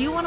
Do you want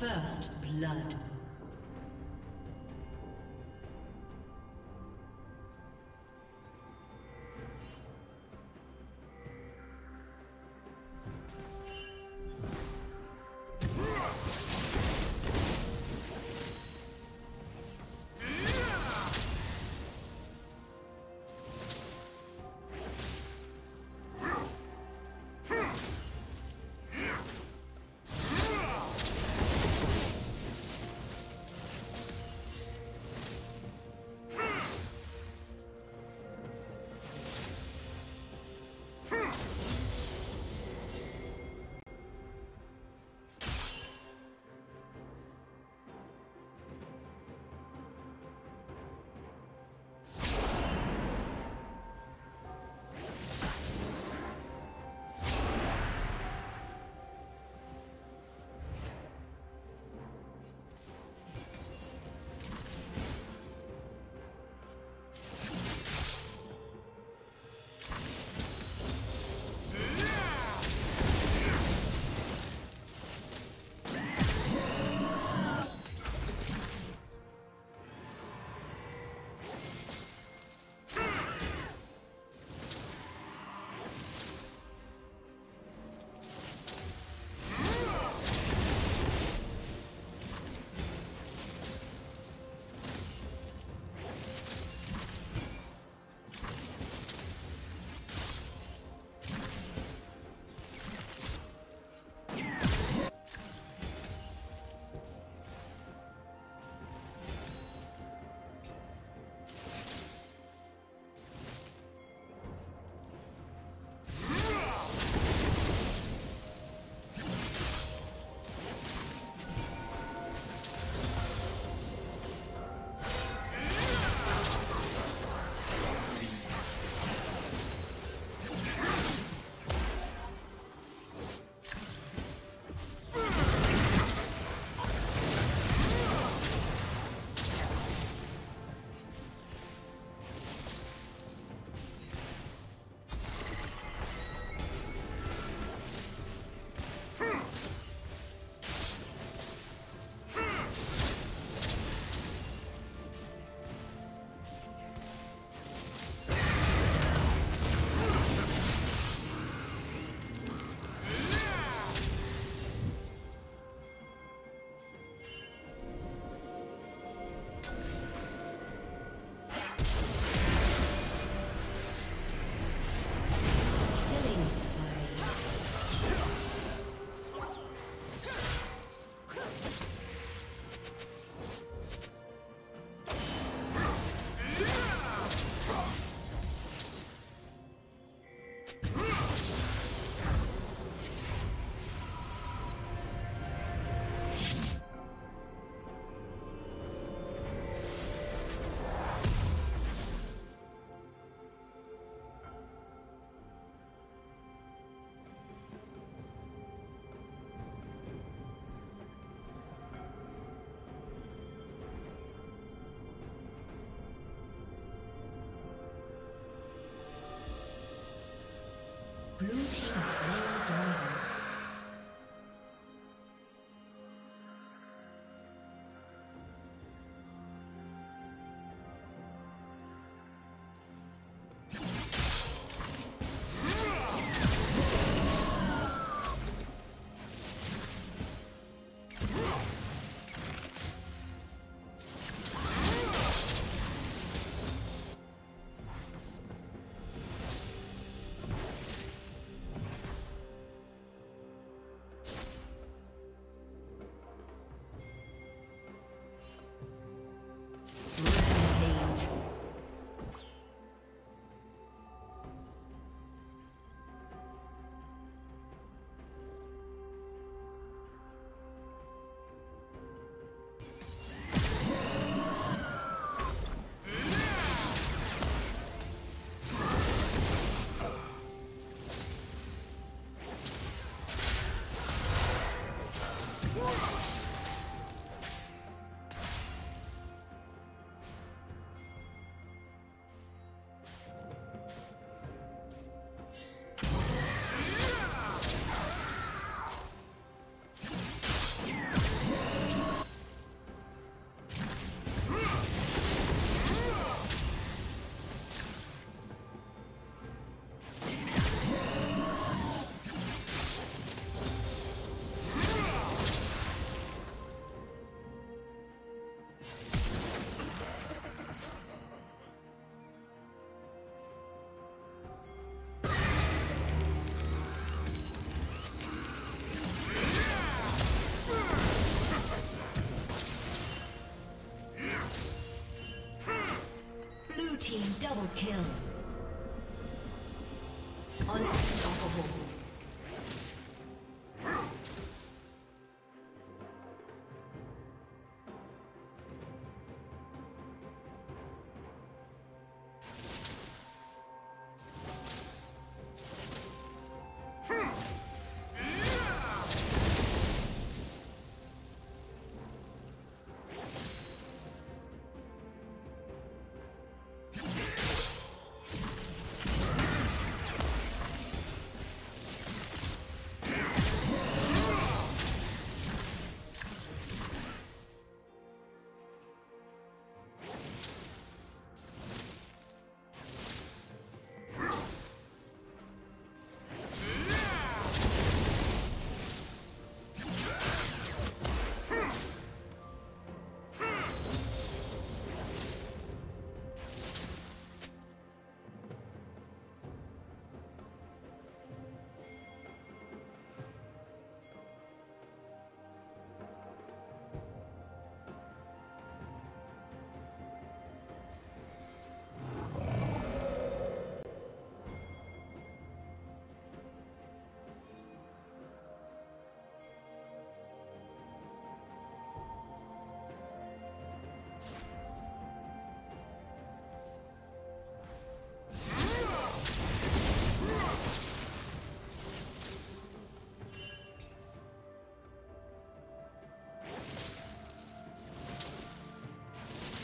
First blood. Blue team's real dragon. Double kill. Unstoppable.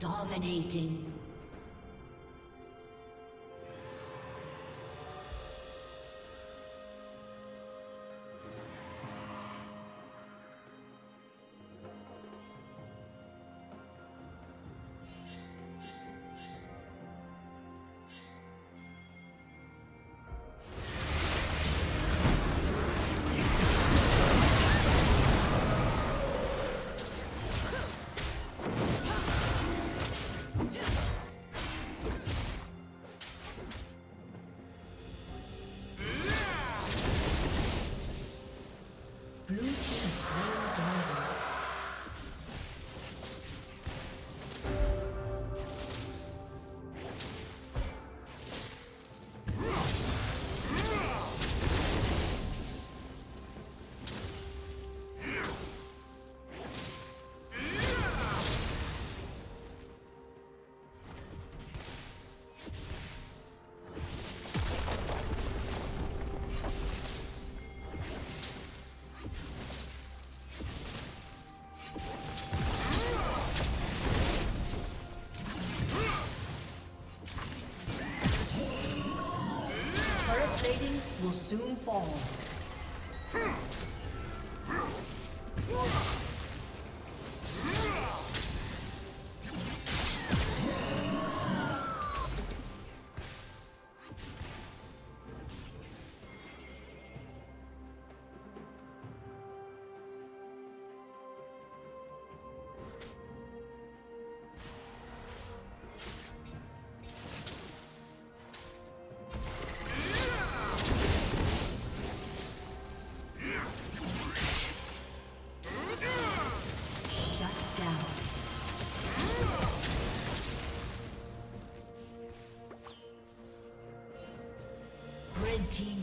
Dominating. Will soon fall. Red team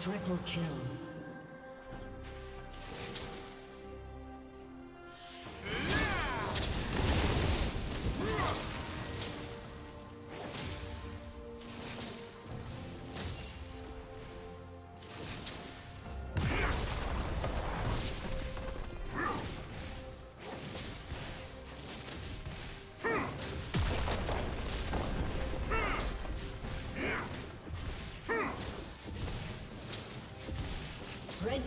Triple kill. Red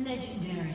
Legendary.